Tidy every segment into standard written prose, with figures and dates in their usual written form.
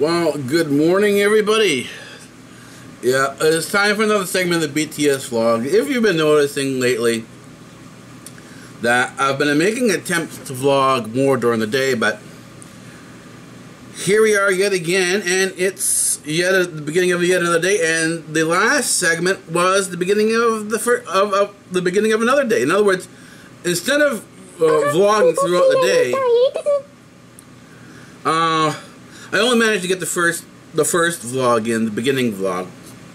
Well, good morning, everybody. Yeah, it's time for another segment of the BTS vlog. If you've been noticing lately that I've been making attempts to vlog more during the day, but here we are yet again, and it's yet at the beginning of yet another day, and the last segment was the beginning of the beginning of another day. In other words, instead of vlogging throughout the day, I only managed to get the first vlog in, the beginning vlog,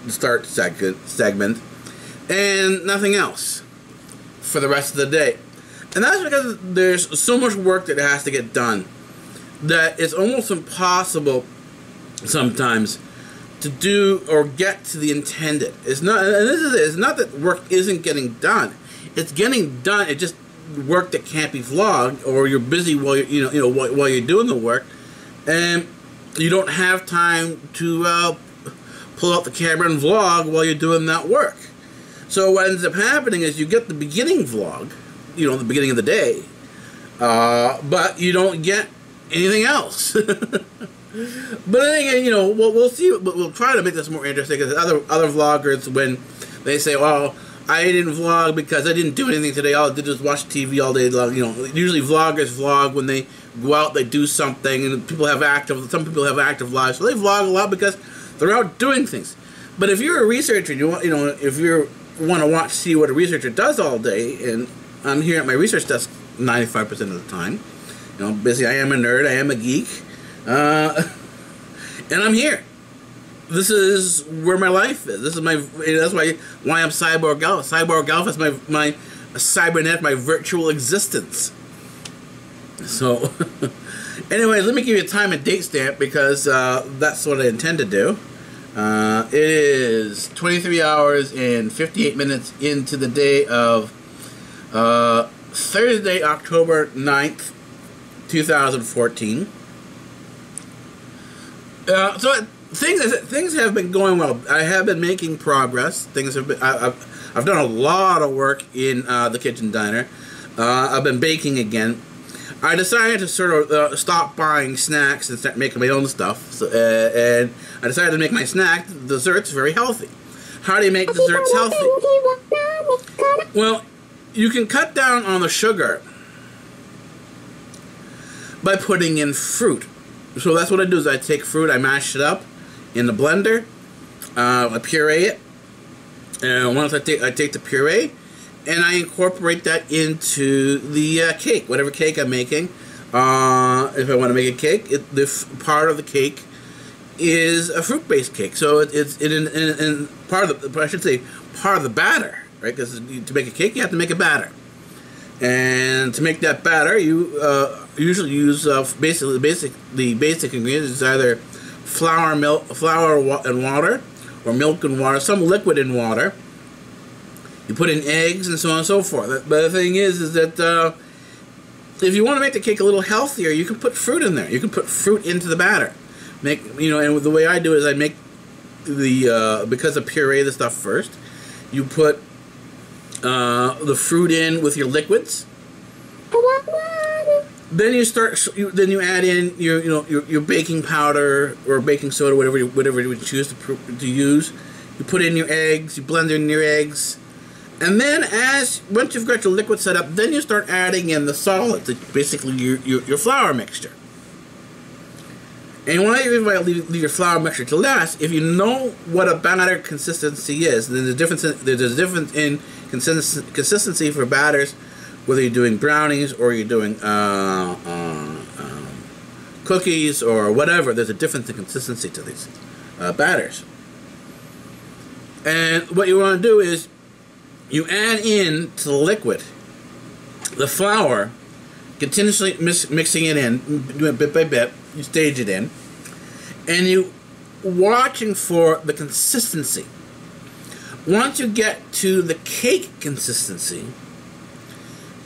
the start segment, and nothing else for the rest of the day. And that's because there's so much work that has to get done that it's almost impossible sometimes to do or get to the intended. It's not, and this is it, it's not that work isn't getting done. It's getting done. It's just work that can't be vlogged, or you're busy while you're, while you're doing the work, and you don't have time to pull out the camera and vlog while you're doing that work. So what ends up happening is you get the beginning vlog, the beginning of the day, but you don't get anything else. But again, we'll see. We'll try to make this more interesting, because other vloggers, when they say, "Well, I didn't vlog because I didn't do anything today. All I did was watch TV all day long." Usually vloggers vlog when they go out, they do something, and some people have active lives, so they vlog a lot because they're out doing things. But if you're a researcher, if you want to see what a researcher does all day, and I'm here at my research desk 95% of the time. Busy. I am a nerd. I am a geek, and I'm here. This is where my life is. This is my. That's why I'm Cyborg Alpha. Cyborg Alpha is my cybernet, my virtual existence. So, anyway, let me give you a time and date stamp, because that's what I intend to do. It is 23 hours and 58 minutes into the day of Thursday, October 9th. 2014. So things have been going well. I have been making progress. Things have been. I've done a lot of work in the kitchen diner. I've been baking again. I decided to sort of stop buying snacks and start making my own stuff. So, and I decided to make my snack desserts very healthy. How do you make desserts healthy? Well, you can cut down on the sugar by putting in fruit. So that's what I do, is I take fruit, I mash it up in the blender, I puree it, and once I take the puree, and I incorporate that into the cake, whatever cake I'm making. If I want to make a cake, this part of the cake is a fruit-based cake. So it's in part of the, I should say, part of the batter, right? Because to make a cake, you have to make a batter. And to make that batter, you usually use the basic ingredients is either flour and water, or milk and water, some liquid and water. You put in eggs and so on and so forth. But the thing is that if you want to make the cake a little healthier, you can put fruit in there. You can put fruit into the batter. And the way I do is I make because I puree the stuff first. You put the fruit in with your liquids. Then you add in your baking powder or baking soda, whatever you would choose to use. You put in your eggs. You blend in your eggs, and then once you've got your liquid set up, then you start adding in the solids, basically your flour mixture. And why you leave your flour mixture to last? If you know what a batter consistency is, then there's a difference in consistency for batters, whether you're doing brownies or you're doing cookies or whatever, there's a difference in consistency to these batters. And what you want to do is you add in to the liquid the flour, continuously mixing it in, doing it bit by bit, you stage it in, and you watching for the consistency. Once you get to the cake consistency,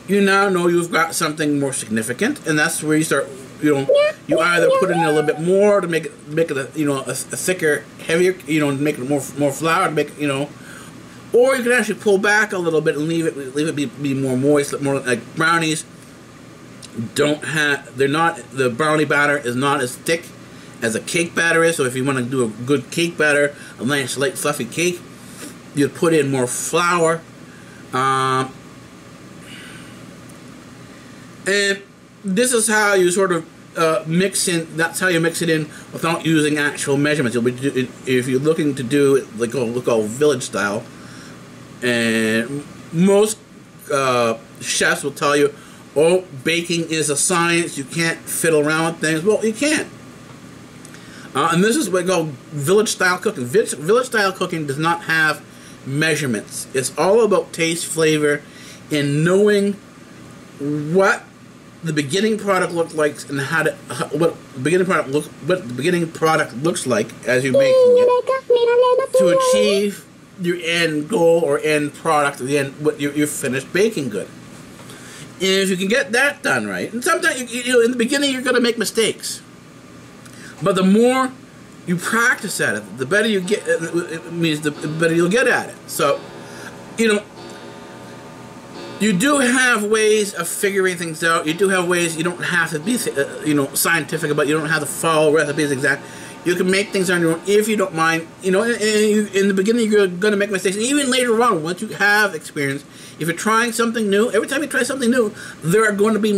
you now know you've got something more significant, and that's where you start, you know, you either put in a little bit more to make it a, you know, a thicker, heavier, you know, make it more flour to make, you know, or you can actually pull back a little bit and leave it be more moist, more like brownies. The brownie batter is not as thick as a cake batter is, so if you want to do a good cake batter, a nice light fluffy cake, you put in more flour, and this is how you sort of mix in. That's how you mix it in without using actual measurements. If you're looking to do like look all village style, and most chefs will tell you, "Oh, baking is a science. You can't fiddle around with things." Well, you can't. And this is what we call village style cooking. Village style cooking does not have measurements. It's all about taste, flavor, and knowing what the beginning product looked like and what the beginning product looks like as you're making it to achieve your end goal or end product, your finished baking good. And if you can get that done right, and sometimes you know in the beginning you're going to make mistakes. But the more you practice at it, the better you get. It means the better you'll get at it. So, you know, you do have ways of figuring things out. You do have ways. You don't have to be, you know, scientific about. You don't have to follow recipes exactly. You can make things on your own if you don't mind. You know, in the beginning you're going to make mistakes, and even later on, once you have experience, if you're trying something new, every time you try something new, there are going to be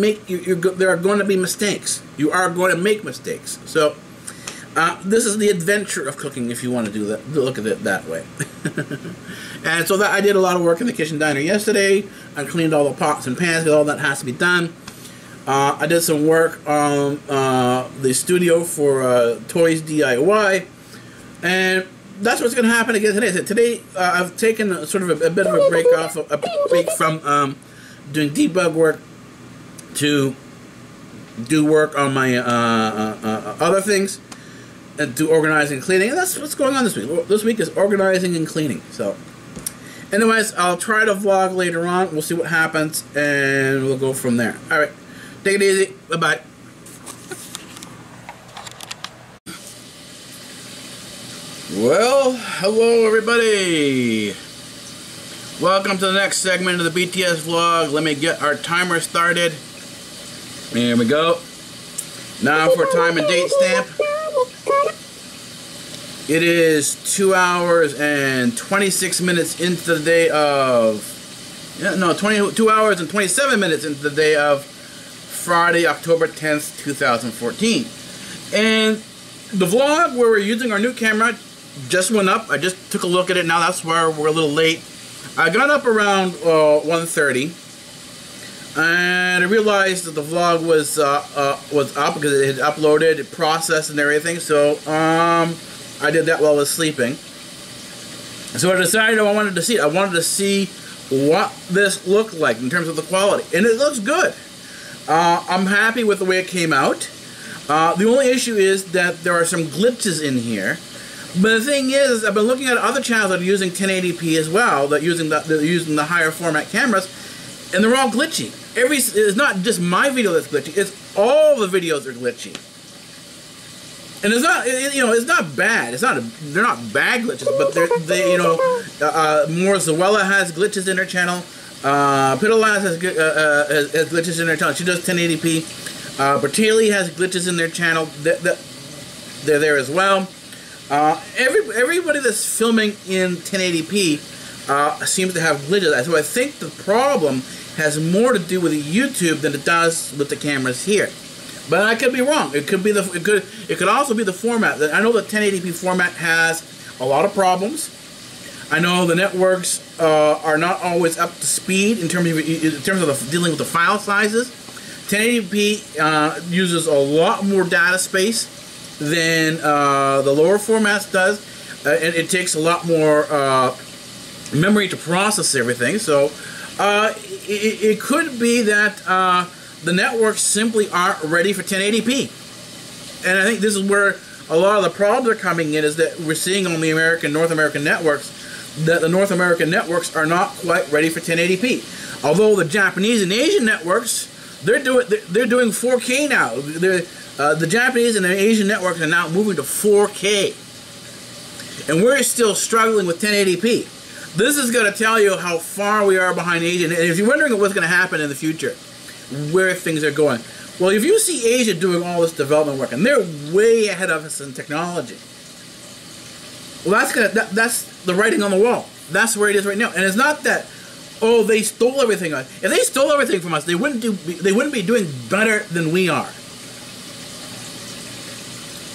mistakes. You are going to make mistakes. So. This is the adventure of cooking, if you want to do that. Look at it that way. And so I did a lot of work in the kitchen diner yesterday. I cleaned all the pots and pans because all that has to be done. I did some work on the studio for Toys DIY, and that's what's going to happen again today. So today I've taken a bit of a break off, a break from doing debug work to do work on my other things. Do organizing and cleaning, and that's what's going on this week. This week is organizing and cleaning. So, anyways, I'll try to vlog later on. We'll see what happens, and we'll go from there. All right, take it easy. Bye bye. Well, hello everybody. Welcome to the next segment of the BTS vlog. Let me get our timer started. Here we go. Now for time and date stamp. It is 2 hours and 26 minutes into the day of, 2 hours and 27 minutes into the day of Friday, October 10th, 2014. And the vlog where we're using our new camera just went up. I just took a look at it now. That's why we're a little late. I got up around 1:30, and I realized that the vlog was up because it had uploaded, it processed, and everything. So I did that while I was sleeping. So I decided I wanted to see it. I wanted to see what this looked like in terms of the quality. And it looks good. I'm happy with the way it came out. The only issue is that there are some glitches in here. But the thing is I've been looking at other channels that are using 1080p as well, that are using the higher format cameras, and they're all glitchy. It's not just my video that's glitchy, it's all the videos are glitchy. And it's not, you know, it's not bad. It's not, they're not bad glitches, but they, you know, Morzuela has glitches in her channel. Pitalas has glitches in her channel. She does 1080p. Bertilli has glitches in their channel. They're there as well. Everybody that's filming in 1080p seems to have glitches. So I think the problem has more to do with YouTube than it does with the cameras here. But I could be wrong. It could be it could also be the format. I know the 1080p format has a lot of problems. I know the networks are not always up to speed in terms of dealing with the file sizes. 1080p uses a lot more data space than the lower formats does, and it takes a lot more memory to process everything. So it could be that the networks simply aren't ready for 1080p, and I think this is where a lot of the problems are coming in, is that we're seeing on the North American networks that the North American networks are not quite ready for 1080p. Although the Japanese and Asian networks, they're doing 4K now. The Japanese and the Asian networks are now moving to 4K, and we're still struggling with 1080p. This is going to tell you how far we are behind Asia. And if you're wondering what's going to happen in the future, where things are going, well, if you see Asia doing all this development work, and they're way ahead of us in technology, well, that's the writing on the wall. That's where it is right now. And it's not that, oh, they stole everything. If they stole everything from us, they wouldn't be doing better than we are.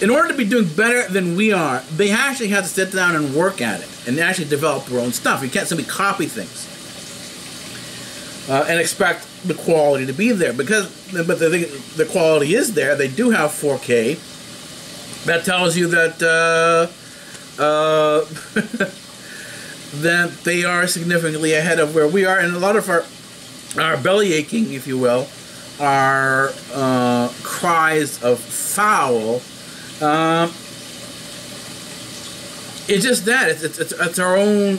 In order to be doing better than we are, they actually have to sit down and work at it and actually develop their own stuff. You can't simply copy things and expect the quality to be there, but the quality is there. They do have 4K. That tells you that that they are significantly ahead of where we are, and a lot of our belly aching, if you will, are cries of foul. It's just that it's our own.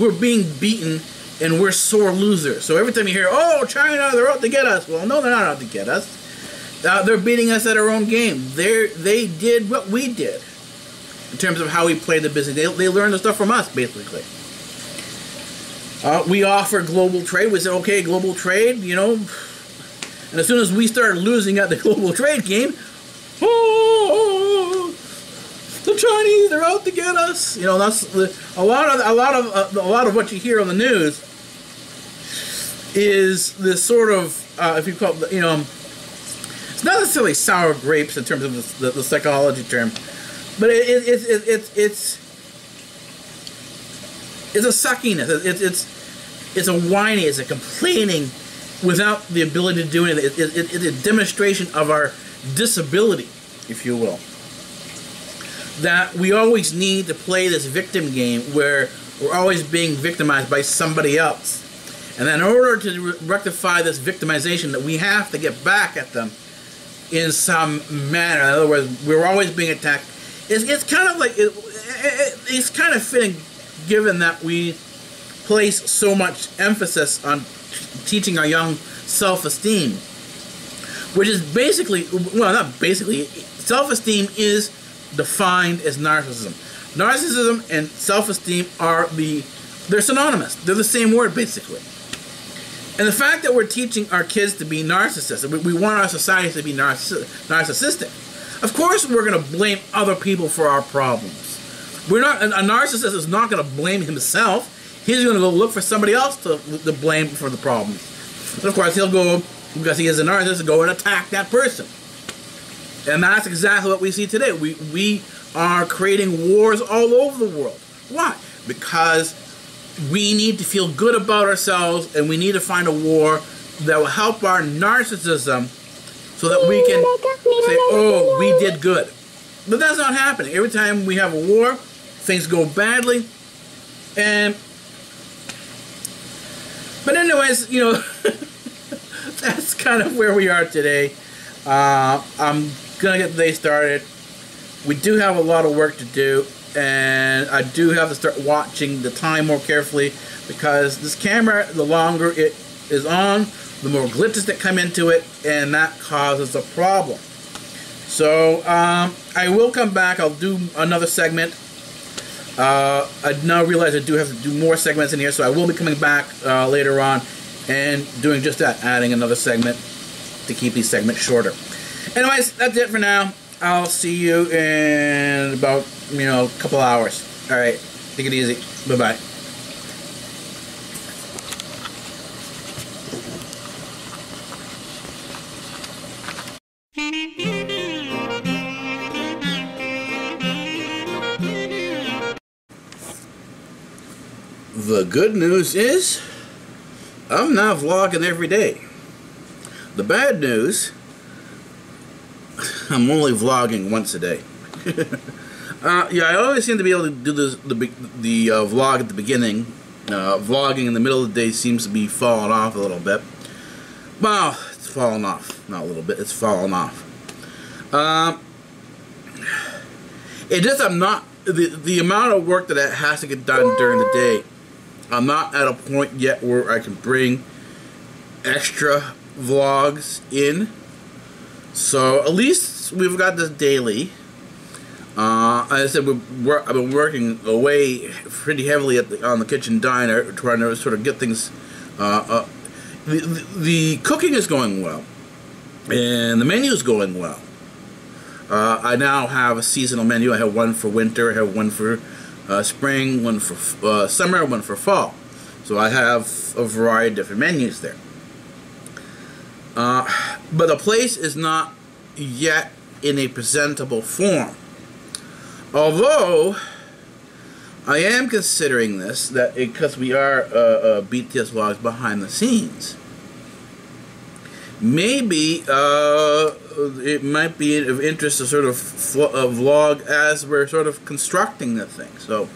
We're being beaten, and we're sore losers. So every time you hear, oh, China, they're out to get us. Well, no, they're not out to get us. They're beating us at our own game. They did what we did in terms of how we played the business. They learned the stuff from us, basically. We offered global trade. We said, okay, global trade, you know. And as soon as we started losing at the global trade game, oh, the Chinese, they're out to get us. You know, that's a lot of what you hear on the news is this sort of if you call it, you know, it's not necessarily sour grapes in terms of the psychology term, but it's a suckiness. It's a whining. It's a complaining without the ability to do anything. It's a demonstration of our disability, if you will. That we always need to play this victim game where we're always being victimized by somebody else. And then in order to rectify this victimization, that we have to get back at them in some manner. In other words, we're always being attacked. It's kind of like, it's kind of fitting given that we place so much emphasis on teaching our young self-esteem, which is basically, well, not basically, self-esteem is defined as narcissism. Narcissism and self-esteem are they're synonymous. They're the same word, basically. And the fact that we're teaching our kids to be narcissists, we want our society to be narcissistic. Of course we're going to blame other people for our problems. A narcissist is not going to blame himself. He's going to go look for somebody else to blame for the problems. And of course he'll go, because he is a narcissist, go and attack that person. And that's exactly what we see today. We are creating wars all over the world. Why? Because we need to feel good about ourselves, and we need to find a war that will help our narcissism so that we can say, oh, we did good. But that's not happening. Every time we have a war, things go badly. But anyways, you know, that's kind of where we are today. I'm going to get the day started. We do have a lot of work to do, and I do have to start watching the time more carefully, because this camera, the longer it is on, the more glitches that come into it, and that causes a problem. So I will come back. I'll do another segment. I now realize I do have to do more segments in here, so I will be coming back later on and doing just that, adding another segment to keep these segments shorter. Anyways, that's it for now. I'll see you in about, you know, a couple hours. All right, take it easy. Bye-bye. The good news is I'm not vlogging every day. The bad news, I'm only vlogging once a day. Yeah, I always seem to be able to do this, the vlog at the beginning. Vlogging in the middle of the day seems to be falling off a little bit. Well, it's falling off. Not a little bit. It's falling off. It just, I'm not, the amount of work that has to get done during the day, I'm not at a point yet where I can bring extra vlogs in. So, at least we've got this daily. As I said, I've been working away pretty heavily at on the kitchen diner, trying to sort of get things, the cooking is going well, and the menu is going well. I now have a seasonal menu. I have one for winter, I have one for spring, one for summer, one for fall. So I have a variety of different menus there. But the place is not yet in a presentable form. Although, I am considering this, that because we are BTS vlogs behind the scenes, maybe it might be of interest to sort of vlog as we're sort of constructing the thing. So,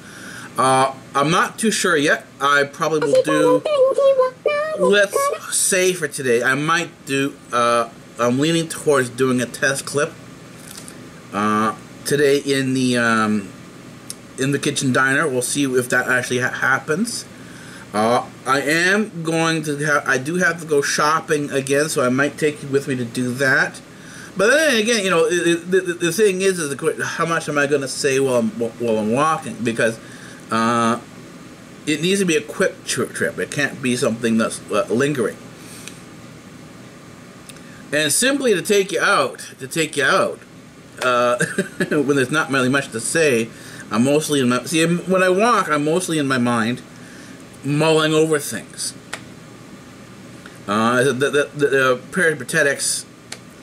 I'm not too sure yet. I probably will do, let's say for today, I might do, I'm leaning towards doing a test clip today in the kitchen diner. We'll see if that actually happens. I am going to have, I do have to go shopping again, so I might take you with me to do that. But then again, you know, the thing is how much am I going to say while I'm walking? Because it needs to be a quick trip. It can't be something that's lingering. And simply to take you out, when there's not really much to say, I'm mostly in my, see, when I walk, I'm mostly in my mind, mulling over things. The Peripatetics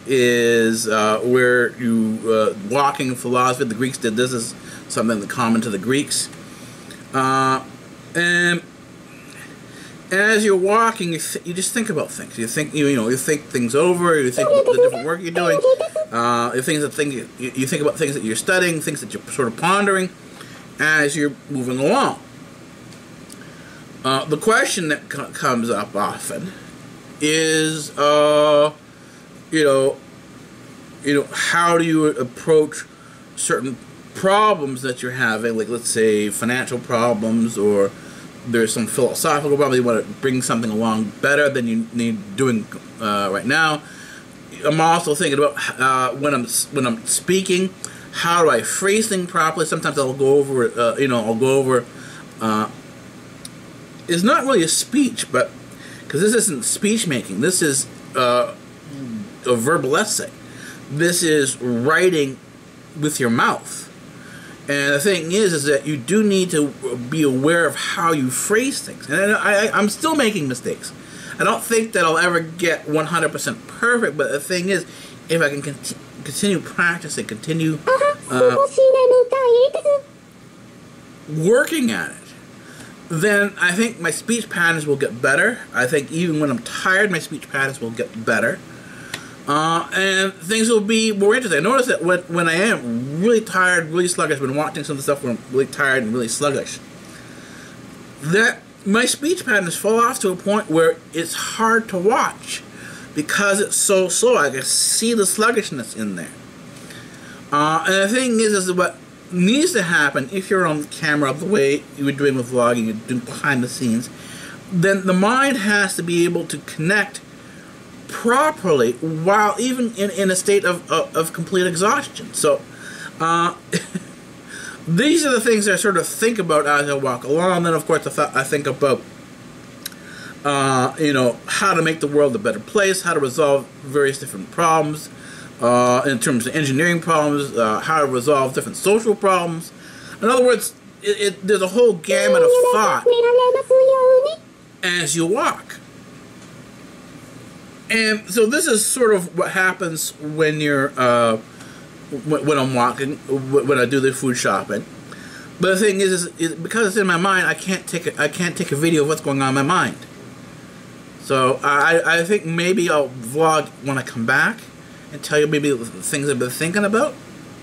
is where you, walking philosophy, the Greeks did this, is something common to the Greeks. And as you're walking, you just think about things. You think, you think things over. You think about the different work you're doing. You think about things that you're studying, things that you're sort of pondering, as you're moving along. The question that comes up often is, how do you approach certain problems that you're having? Like, let's say, financial problems, or there's some philosophical problem. You want to bring something along better than you need doing right now. I'm also thinking about when I'm speaking, how do I phrase things properly? Sometimes I'll go over, it's not really a speech, but because this isn't speech making, this is a verbal essay. This is writing with your mouth. And the thing is that you do need to be aware of how you phrase things. And I'm still making mistakes. I don't think that I'll ever get 100% perfect, but the thing is, if I can continue practicing, continue working at it, then I think my speech patterns will get better. I think even when I'm tired, my speech patterns will get better. And things will be more interesting. I notice that when I am really tired, really sluggish, when watching some of the stuff where I'm really tired and really sluggish, that my speech patterns fall off to a point where it's hard to watch because it's so slow. I can see the sluggishness in there. And the thing is what needs to happen if you're on camera the way you were doing with vlogging, you're doing behind the scenes, then the mind has to be able to connect properly while even in a state of complete exhaustion. So these are the things I sort of think about as I walk along. And then of course I think about how to make the world a better place, how to resolve various different problems in terms of engineering problems, how to resolve different social problems. In other words, there's a whole gamut of thought as you walk. And so this is sort of what happens when you're, when I'm walking, when I do the food shopping. But the thing is because it's in my mind, I can't take a video of what's going on in my mind. So I think maybe I'll vlog when I come back and tell you maybe the things I've been thinking about.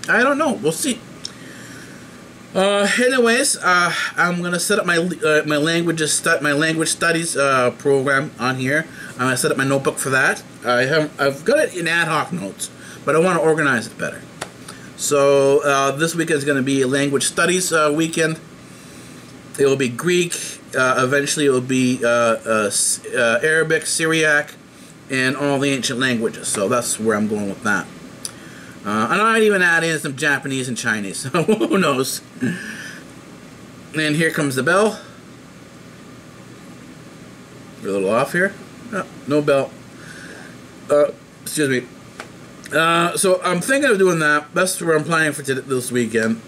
I don't know. We'll see. Anyways, I'm gonna set up my language studies program on here. I'm gonna set up my notebook for that. I've got it in ad hoc notes, but I want to organize it better. So this weekend is gonna be a language studies weekend. It will be Greek. Eventually, it will be Arabic, Syriac, and all the ancient languages. So that's where I'm going with that. And I might even add in some Japanese and Chinese. So who knows? And here comes the bell. We're a little off here. Oh, no bell. Excuse me. So I'm thinking of doing that. That's what I'm planning for this weekend.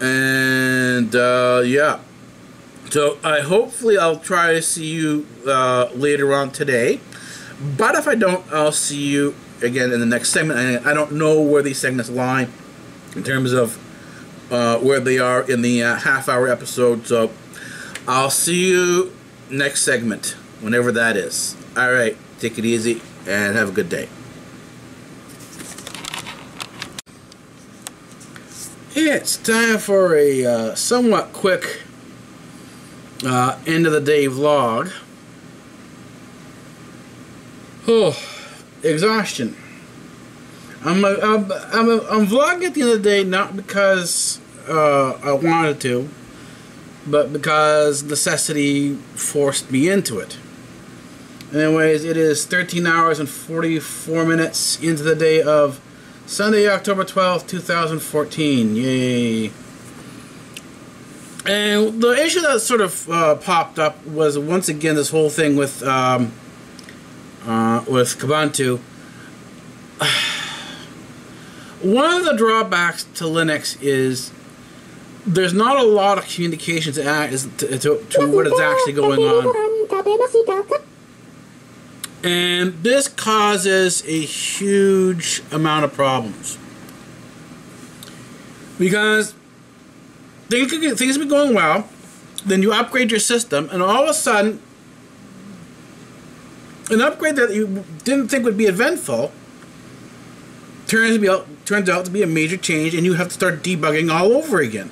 And yeah. So hopefully I'll try to see you later on today. But if I don't, I'll see you again in the next segment. And I don't know where these segments lie in terms of where they are in the half-hour episode. So I'll see you next segment, whenever that is. All right, take it easy and have a good day. It's time for a somewhat quick end of the day vlog. Oh, exhaustion. I'm vlogging at the end of the day not because I wanted to, but because necessity forced me into it. Anyways, it is 13 hours and 44 minutes into the day of Sunday, October 12th, 2014. Yay. And the issue that sort of popped up was once again this whole thing with Kubuntu. One of the drawbacks to Linux is there's not a lot of communication to what is actually going on. And this causes a huge amount of problems. Because things be going well, then you upgrade your system, and all of a sudden, an upgrade that you didn't think would be eventful turns out to be a major change, and you have to start debugging all over again.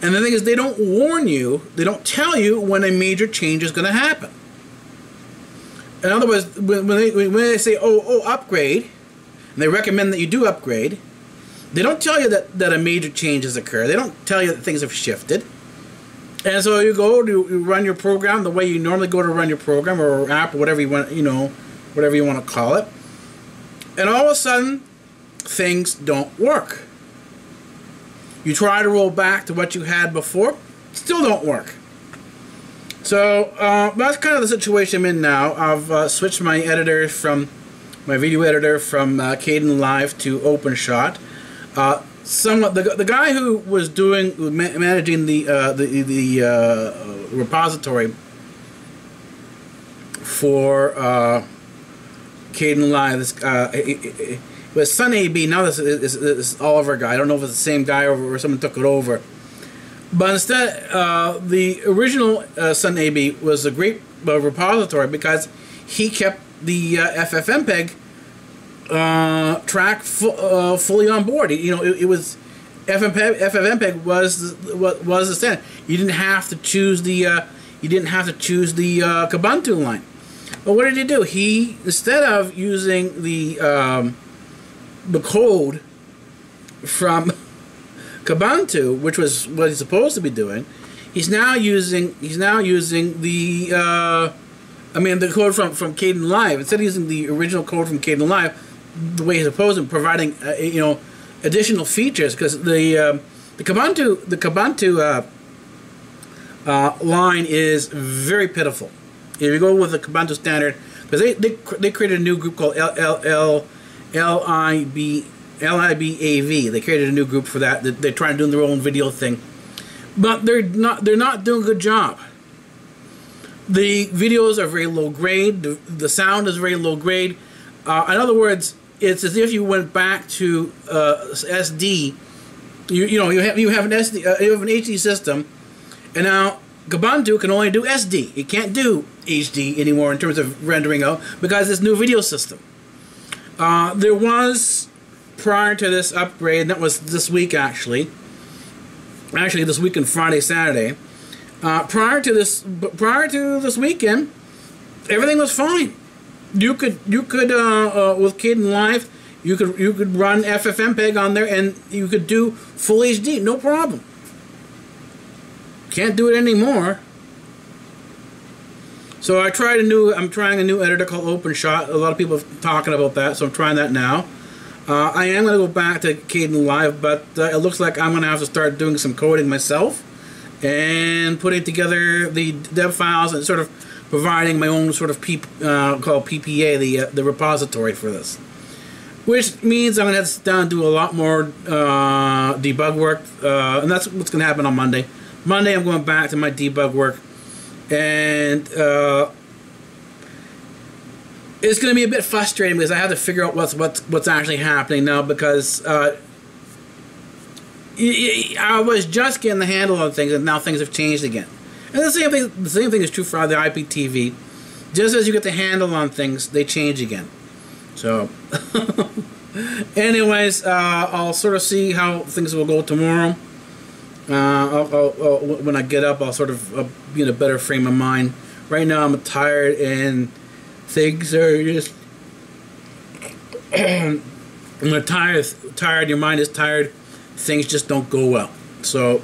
And the thing is, they don't warn you, they don't tell you when a major change is going to happen. In other words, when they say, oh, upgrade, and they recommend that you do upgrade, they don't tell you that a major change has occurred. They don't tell you that things have shifted. And so you go to run your program the way you normally go to run your program or app or whatever you want, whatever you want to call it. And all of a sudden, things don't work. You try to roll back to what you had before, still don't work. So that's kind of the situation I'm in now. I've switched my editor from my video editor from Kdenlive to OpenShot. The guy who was managing the repository for Kdenlive, it was Sun AB. Now this is Oliver guy. I don't know if it's the same guy or someone took it over. But instead, the original Sun AB was a great repository because he kept the FFmpeg track fully on board. It was FFmpeg was the standard. You didn't have to choose the Kubuntu line. But what did he do? He, instead of using the code from Kubuntu, which was what he's supposed to be doing, he's now using the the code from Kdenlive. Instead of using the original code from Kdenlive the way he's opposed and providing additional features, because the Kubuntu line is very pitiful. If you go with the Kubuntu standard, because they created a new group called LIBAV. They created a new group for that. They're trying to do their own video thing, but they're not doing a good job. The videos are very low grade. The sound is very low grade. In other words, it's as if you went back to SD. You have an HD system, and now Kubuntu can only do SD. It can't do HD anymore in terms of rendering out because this new video system. There was, prior to this upgrade, and that was this week actually, this weekend, Friday, Saturday, prior to this weekend, everything was fine. You could with Kdenlive, you could run FFmpeg on there, and you could do full HD, no problem. Can't do it anymore. So I tried a new. I'm trying a new editor called OpenShot. A lot of people are talking about that, so I'm trying that now. I am going to go back to Kdenlive, but it looks like I'm going to have to start doing some coding myself and putting together the dev files and sort of providing my own sort of called PPA, the repository for this. Which means I'm going to have to sit down and do a lot more debug work, and that's what's going to happen on Monday. Monday I'm going back to my debug work, and it's going to be a bit frustrating because I have to figure out what's actually happening now, because I was just getting the handle on things, and now things have changed again. And the same thing is true for the IPTV. Just as you get the handle on things, they change again. So, anyways, I'll sort of see how things will go tomorrow. When I get up, I'll sort of be in a better frame of mind. Right now, I'm tired, and things are just... when you're tired, your mind is tired, things just don't go well. So,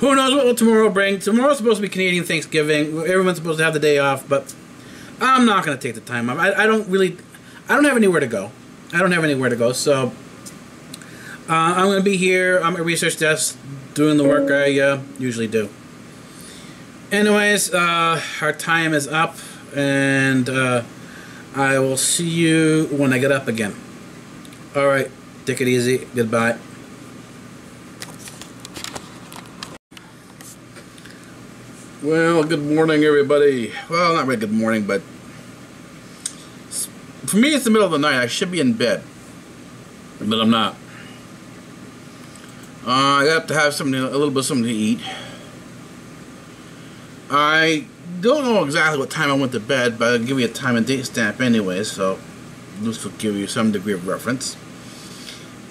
who knows what will tomorrow bring. Tomorrow's supposed to be Canadian Thanksgiving. Everyone's supposed to have the day off, but I'm not going to take the time off. I don't really... I don't have anywhere to go. So I'm going to be here on my research desk doing the work I usually do. Anyways, our time is up, and I will see you when I get up again. Alright, take it easy. Goodbye. Well, good morning, everybody. Well, not really good morning, but for me, it's the middle of the night. I should be in bed, but I'm not. I got up to have a little bit of something to eat. I don't know exactly what time I went to bed, but I'll give you a time and date stamp anyway, so this will give you some degree of reference.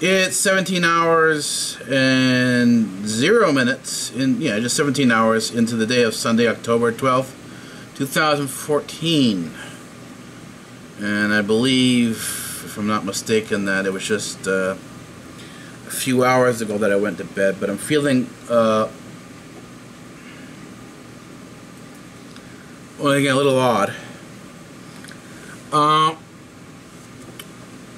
It's 17 hours and 0 minutes, and yeah, just 17 hours into the day of Sunday, October 12th, 2014. And I believe, if I'm not mistaken, that it was just a few hours ago that I went to bed. But I'm feeling, well, again, a little odd.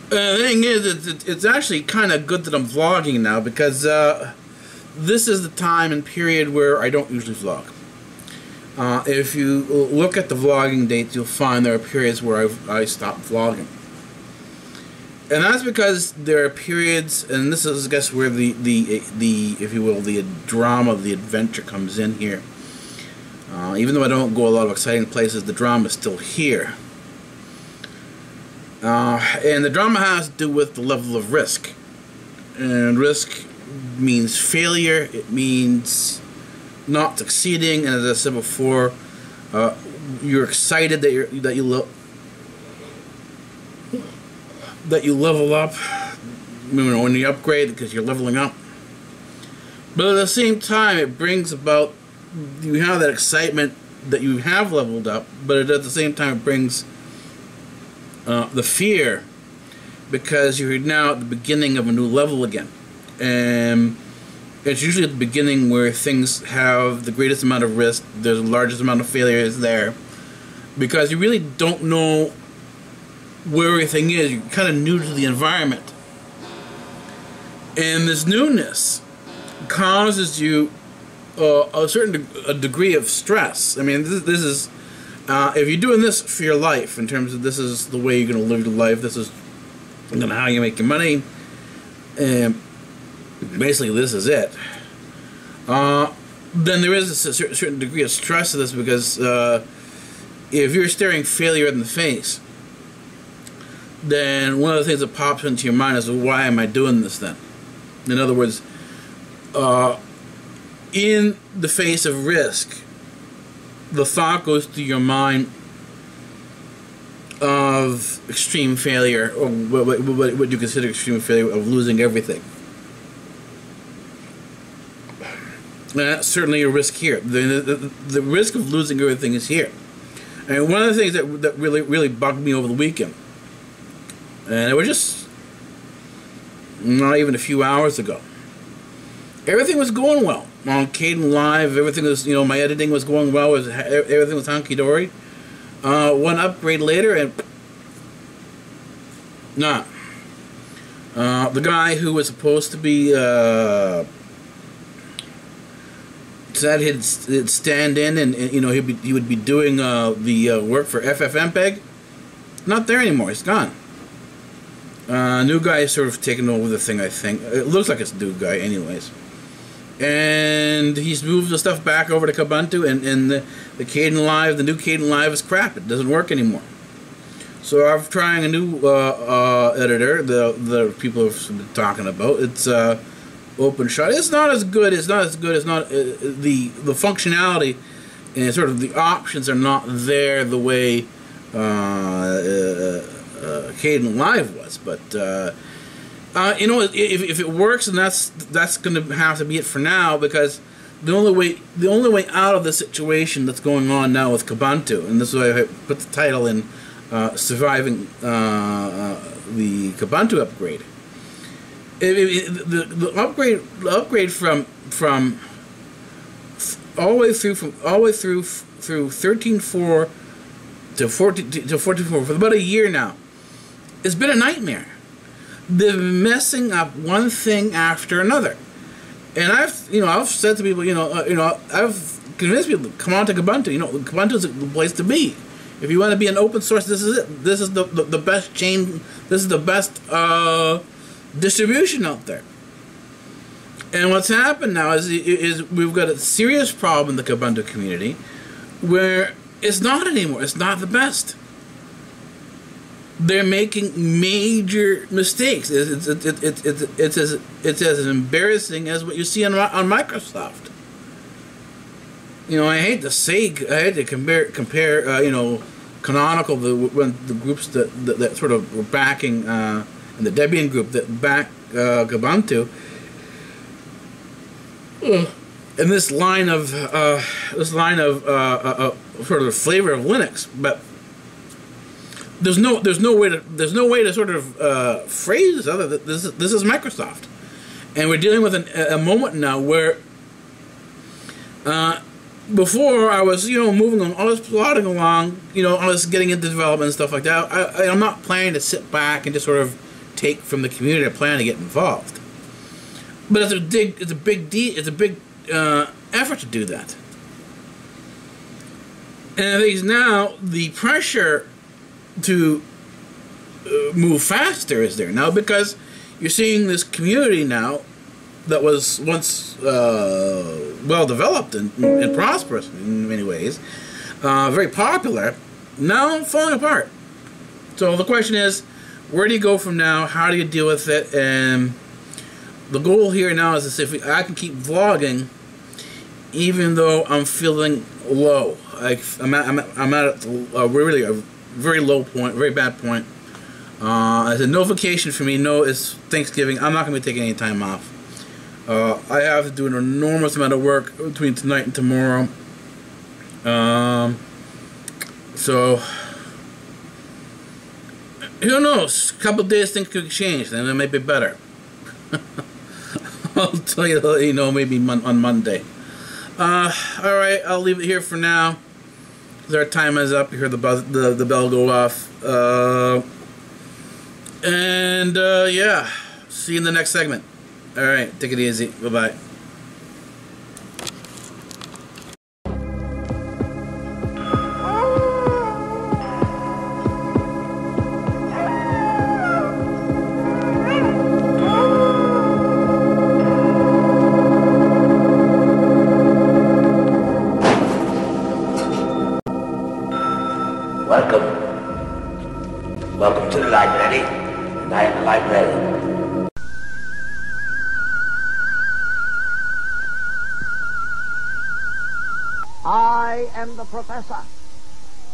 The thing is, it's actually kind of good that I'm vlogging now, because this is the time and period where I don't usually vlog. If you look at the vlogging dates, you'll find there are periods where I stopped vlogging. And that's because there are periods, and this is, I guess, where the if you will, the drama of the adventure comes in here. Even though I don't go a lot of exciting places, the drama is still here. And the drama has to do with the level of risk. And risk means failure, it means not succeeding, and as I said before, you're excited that you level up, you know, when you upgrade, because you're leveling up. But at the same time, it brings about, you have that excitement that you have leveled up, but at the same time, it brings the fear, because you're now at the beginning of a new level again, and it's usually at the beginning where things have the greatest amount of risk, there's the largest amount of failures there, because you really don't know where everything is. You're kind of new to the environment. And this newness causes you a degree of stress. I mean, this is, if you're doing this for your life, in terms of this is the way you're going to live your life, this is how you make your money, and basically this is it, then there is a certain degree of stress to this, because if you're staring failure in the face, then one of the things that pops into your mind is, well, why am I doing this then? In other words, in the face of risk, the thought goes through your mind of extreme failure, or what you consider extreme failure, of losing everything. And that's certainly a risk here. The risk of losing everything is here. And one of the things that really bugged me over the weekend, and it was just not even a few hours ago, everything was going well on Kdenlive. Everything was, my editing was going well. Everything was honky dory. One upgrade later, and nah. The guy who was supposed to be said he'd stand in, and he would be doing the work for FFmpeg. Not there anymore. He's gone. New guy is sort of taking over the thing, I think. It looks like it's a new guy, anyways. And he's moved the stuff back over to Kubuntu, and the Kdenlive, the new Kdenlive is crap. It doesn't work anymore. So I'm trying a new editor. The people have been talking about it's OpenShot. It's not as good. It's not as good. It's not the functionality and sort of the options are not there the way Kdenlive was, but. If it works, then that's going to have to be it for now, because the only way out of the situation that's going on now with Kubuntu, and this is why I put the title in surviving the Kubuntu upgrade. The upgrade from all the way through 13.4 to 14.4 for about a year now, it's been a nightmare. They're messing up one thing after another, and I've said to people, I've convinced people to come on to Kubuntu. Kubuntu is the place to be. If you want to be an open source, this is it. This is the best chain. This is the best distribution out there. And what's happened now is we've got a serious problem in the Kubuntu community, where it's not anymore. It's not the best. They're making major mistakes. It's as embarrassing as what you see on Microsoft. I hate to say, I hate to compare Canonical, the groups that sort of were backing, and the Debian group that backed Kubuntu, and this line of sort of the flavor of Linux, but. There's no way to sort of phrase this other than this is Microsoft, and we're dealing with a moment now where before I was moving on, I was plodding along, I was getting into development and stuff like that. I'm not planning to sit back and just sort of take from the community. I plan to get involved, but it's a big effort to do that, and I think now the pressure to move faster is there now, because you're seeing this community now that was once well developed and prosperous in many ways, very popular, now falling apart. So the question is, where do you go from now? How do you deal with it? And the goal here now is to see if I can keep vlogging, even though I'm feeling low. I'm at a very low point, very bad point. It's a no vacation for me. No, it's Thanksgiving. I'm not going to be taking any time off. I have to do an enormous amount of work between tonight and tomorrow. So, who knows? A couple of days, things could change, and it might be better. I'll tell you, maybe on Monday. All right, I'll leave it here for now. Our time is up. You heard the bell go off. Yeah. See you in the next segment. All right. Take it easy. Bye-bye. Welcome to the library, and I am the librarian. I am the professor.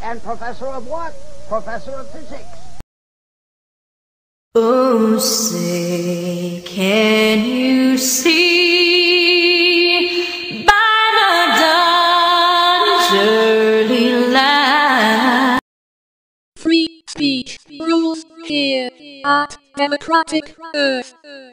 And professor of what? Professor of physics. Oh, say, can you see by the dawn's early light? Free speech rules here at Democratic Earth.